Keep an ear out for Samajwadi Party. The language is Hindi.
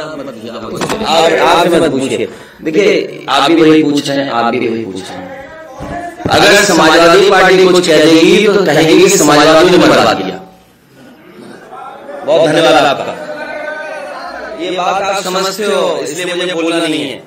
आप मत पूछिए। देखिए आप भी वही पूछ रहे हैं, आप भी वही पूछ रहे हैं। अगर समाजवादी पार्टी कुछ कह देगी तो कहेगी समाजवादियों ने बता दिया। बहुत धन्यवाद आपका, ये बात आप समझते हो इसलिए मुझे बोलना नहीं है।